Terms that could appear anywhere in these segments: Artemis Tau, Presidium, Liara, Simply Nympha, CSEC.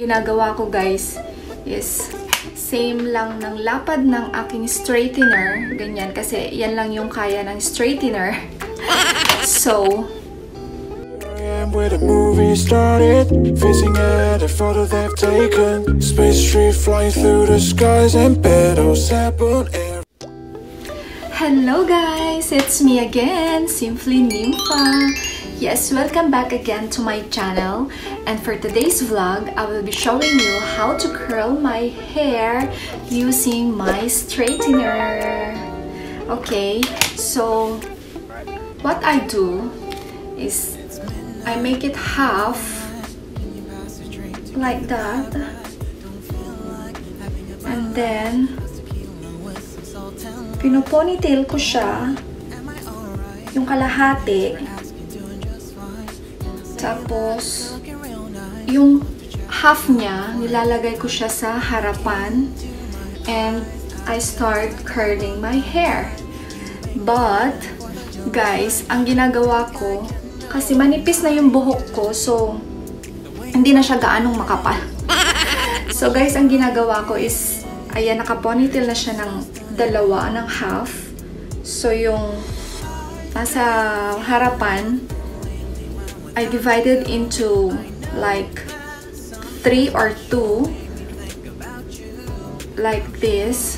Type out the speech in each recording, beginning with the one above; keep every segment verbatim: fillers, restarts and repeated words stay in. Ginagawa ko guys is same lang ng lapad ng aking straightener. Ganyan, kasi yan lang yung kaya ng straightener. So, where the movie started, facing at a photo they've taken, space tree flying through the skies and petals apple air. Hello guys, it's me again, Simply Nympha. Yes, welcome back again to my channel, and for today's vlog I will be showing you how to curl my hair using my straightener. Okay, so what I do is I make it half like that, and then pinuponytail ko siya yung kalahati. Tapos, yung half niya, nilalagay ko siya sa harapan, and I start curling my hair. But, guys, ang ginagawa ko, kasi manipis na yung buhok ko, so, hindi na siya gaanong makapal. So, guys, ang ginagawa ko is, ayan, naka-ponytail na siya ng dalawa, ng half. So, yung nasa harapan, I divided into like three or two like this.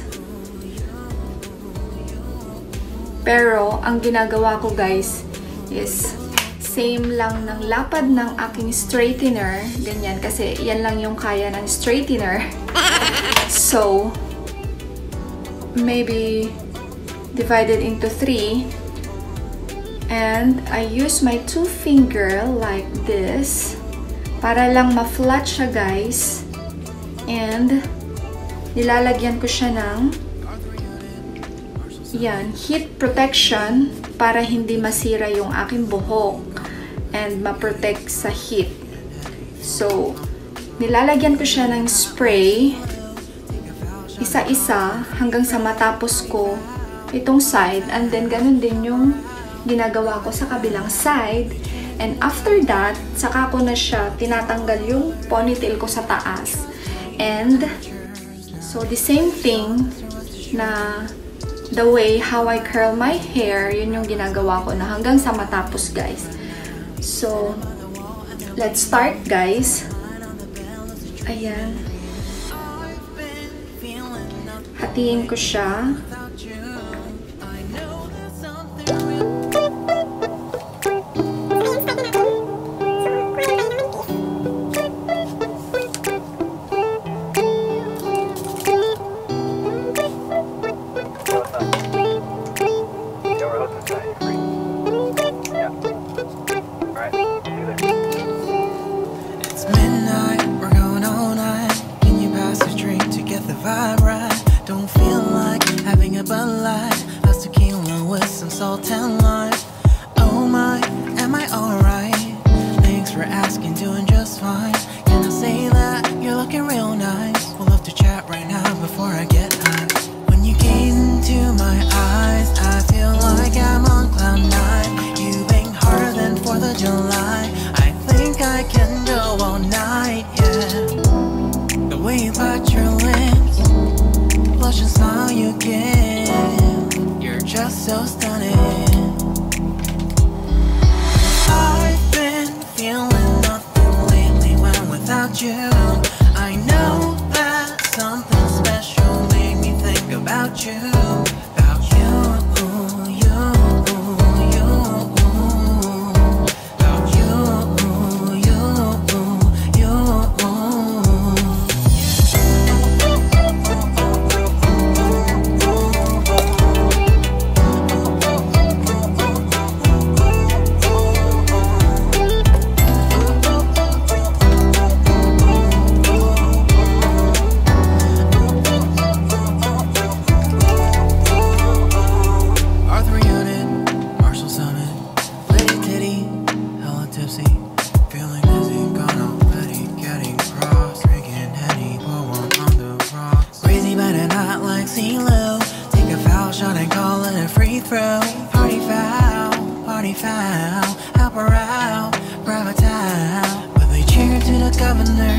Pero ang ginagawa ko guys is same lang ng lapad ng aking straightener. Ganyan, kasi yan lang yung kaya ng straightener. So maybe divided into three. And I use my two finger like this para lang ma-flat siya guys, and nilalagyan ko siya ng yan, heat protection para hindi masira yung aking buhok and ma-protect sa heat. So nilalagyan ko siya ng spray isa-isa hanggang sa matapos ko itong side, and then ganun din yung ginagawa ko sa kabilang side, and after that, saka ko na siya tinatanggal yung ponytail ko sa taas. And so the same thing na the way how I curl my hair, yun yung ginagawa ko na hanggang sa matapos guys. So let's start guys. Ayan, hatiin ko siya. So stunning. I've been feeling nothing lately when without you. I know that something special made me think about you. About you, you, you. About you, you, you. Help her out, grab a towel. But they cheered to the governor.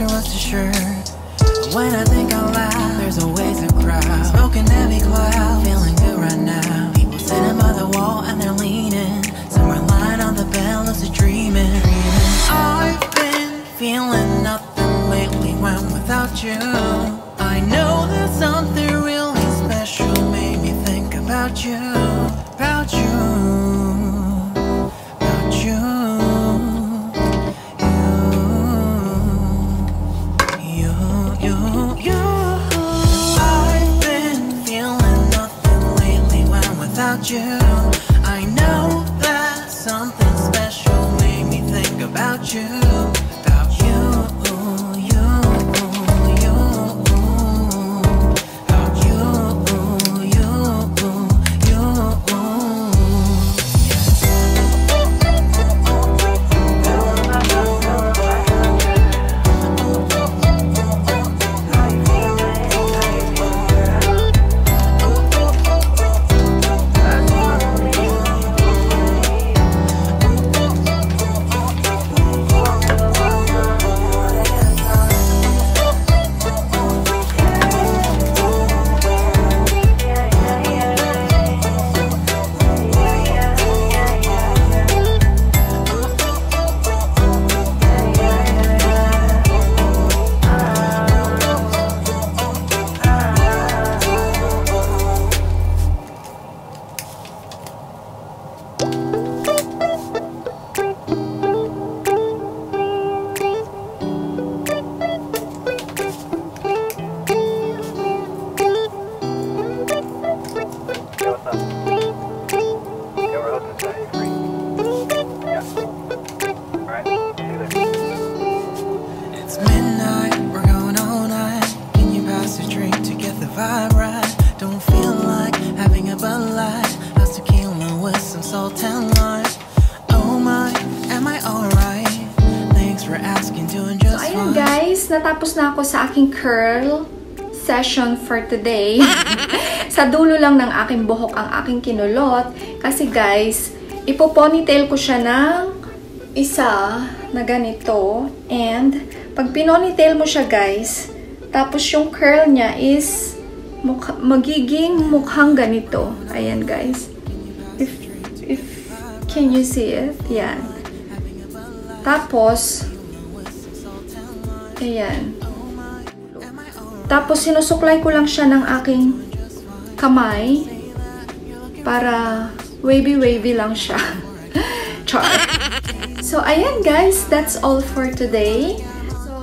answer was assured. When I think out loud, there's always a crowd. Smoking heavy cloud, feeling good right now. People sitting by the wall and they're leaning. Some are lying on the bed, lucid dreaming. I've been feeling nothing lately when without you. I know there's something really special, made me think about you, about you, about you. You. I know that something special made me think about you, about you, you, you, about you, Ayun guys, natapos na ako sa aking curl session for today. Sa dulo lang ng aking buhok ang aking kinulot. Kasi guys, ipo-ponytail ko siya ng isa na ganito. And pag pinonytail mo siya guys, tapos yung curl niya is mukha, magiging mukhang ganito. Ayan guys. If, if, can you see it? Yan. Tapos, ayan. Tapos sinusuklay ko lang siya ng aking kamay para wavy-wavy lang siya. Char. So ayan guys, that's all for today.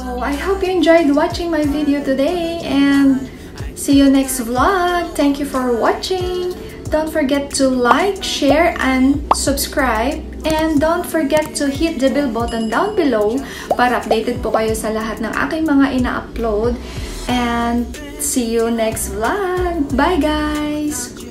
So I hope you enjoyed watching my video today and see you next vlog. Thank you for watching. Don't forget to like, share, and subscribe. And don't forget to hit the bell button down below para updated po kayo sa lahat ng aking mga ina-upload. And see you next vlog. Bye guys!